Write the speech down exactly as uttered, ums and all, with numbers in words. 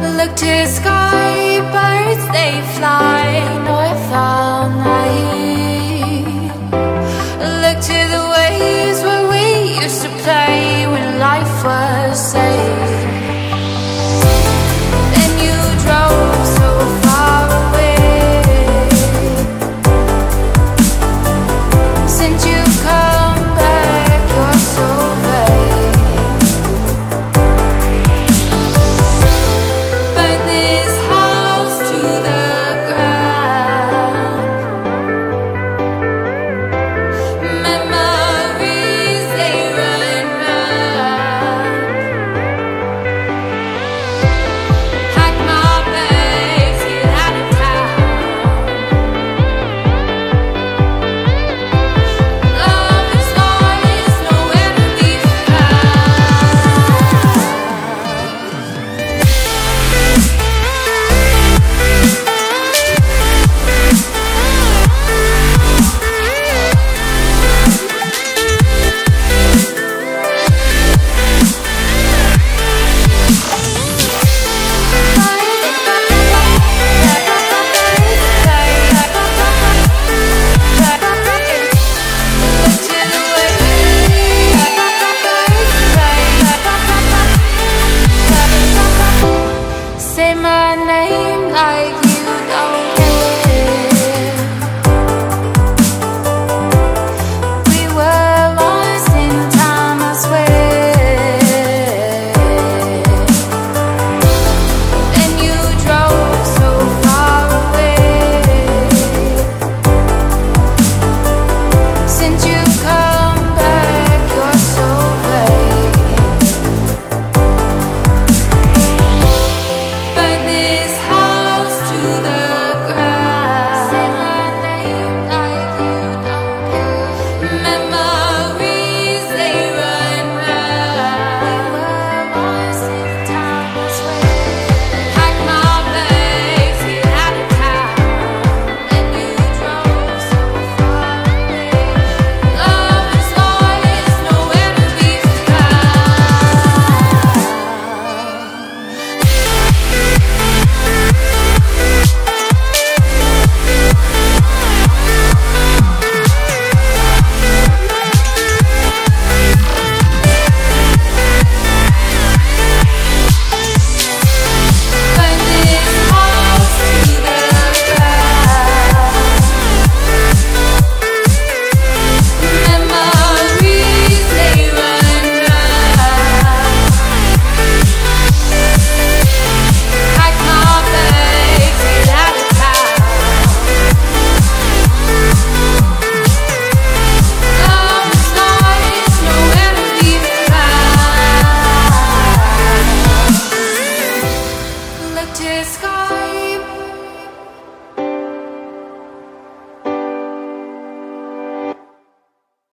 Look to the sky, birds they fly.